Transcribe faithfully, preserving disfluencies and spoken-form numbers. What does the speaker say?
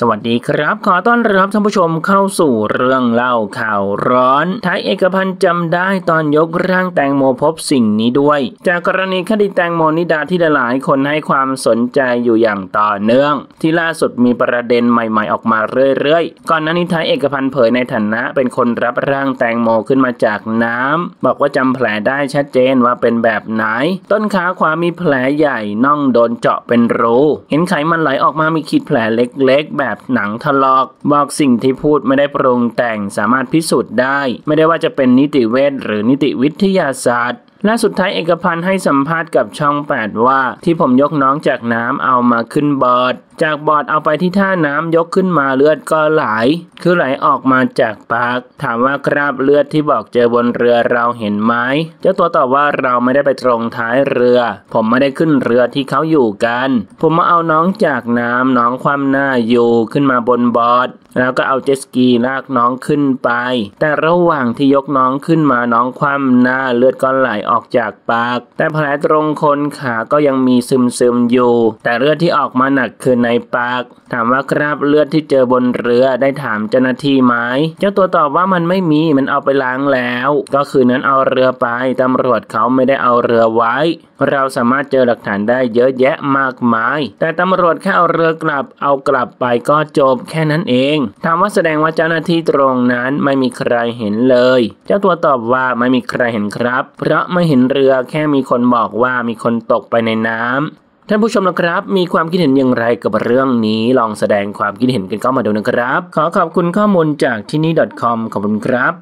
สวัสดีครับขอต้อนรับท่านผู้ชมเข้าสู่เรื่องเล่าข่าวร้อนไทยเอกพันธ์จำได้ตอนยกร่างแตงโมพบสิ่งนี้ด้วยจากกรณีคดีแตงโมนิดาที่หลายคนให้ความสนใจอยู่อย่างต่อเนื่องที่ล่าสุดมีประเด็นใหม่ๆออกมาเรื่อยๆก่อนหน้านี้ไทยเอกพันธ์เผยในฐานะเป็นคนรับร่างแตงโมขึ้นมาจากน้ำบอกว่าจำแผลได้ชัดเจนว่าเป็นแบบไหนต้นขาขวามีแผลใหญ่น่องโดนเจาะเป็นรูเห็นไขมันไหลออกมามีขีดแผลเล็กๆแบบหนังถลอกบอกสิ่งที่พูดไม่ได้ปรุงแต่งสามารถพิสูจน์ได้ไม่ได้ว่าจะเป็นนิติเวชหรือนิติวิทยาศาสตร์และสุดท้ายเอกพันธ์ให้สัมภาษณ์กับช่องแปดว่าที่ผมยกน้องจากน้ำเอามาขึ้นบอร์ดจากบอร์ดเอาไปที่ท่าน้ำยกขึ้นมาเลือดก็ไหลคือไหลออกมาจากปากถามว่าคราบเลือดที่บอกเจอบนเรือเราเห็นไหมเจ้าตัวตอบว่าเราไม่ได้ไปตรงท้ายเรือผมไม่ได้ขึ้นเรือที่เขาอยู่กันผมมาเอาน้องจากน้ำน้องคว่ำหน้าอยู่ขึ้นมาบนบอร์ดแล้วก็เอาเจ็ตสกีลากน้องขึ้นไปแต่ระหว่างที่ยกน้องขึ้นมาน้องคว่ำหน้าเลือดก็ไหลออกจากปากแต่แผลตรงคนขาก็ยังมีซึมซึมอยู่แต่เลือดที่ออกมาหนักคือในปากถามว่าคราบเลือดที่เจอบนเรือได้ถามเจ้าหน้าที่ไหมเจ้าตัวตอบว่ามันไม่มีมันเอาไปล้างแล้วก็คืนนั้นเอาเรือไปตำรวจเขาไม่ได้เอาเรือไว้เราสามารถเจอหลักฐานได้เยอะแยะมากมายแต่ตำรวจแค่เอาเรือกลับเอากลับไปก็จบแค่นั้นเองถามว่าแสดงว่าเจ้าหน้าที่ตรงนั้นไม่มีใครเห็นเลยเจ้าตัวตอบว่าไม่มีใครเห็นครับเพราะไม่เห็นเรือแค่มีคนบอกว่ามีคนตกไปในน้ำท่านผู้ชมนะครับมีความคิดเห็นอย่างไรกับเรื่องนี้ลองแสดงความคิดเห็นกันเข้ามาดูนะครับขอขอบคุณข้อมูลจากที่นี่ .com ขอบคุณครับ